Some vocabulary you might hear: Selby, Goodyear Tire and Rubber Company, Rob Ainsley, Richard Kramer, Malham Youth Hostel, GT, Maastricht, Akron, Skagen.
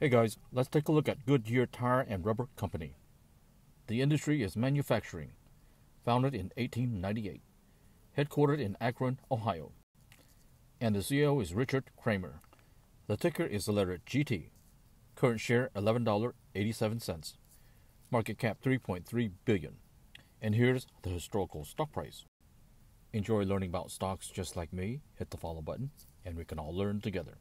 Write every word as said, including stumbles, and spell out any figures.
Hey guys, let's take a look at Goodyear Tire and Rubber Company. The industry is manufacturing, founded in eighteen ninety-eight, headquartered in Akron, Ohio, and the C E O is Richard Kramer. The ticker is the letter G T, current share eleven dollars and eighty-seven cents, market cap three point three billion dollars, and here's the historical stock price. Enjoy learning about stocks just like me? Hit the follow button, and we can all learn together.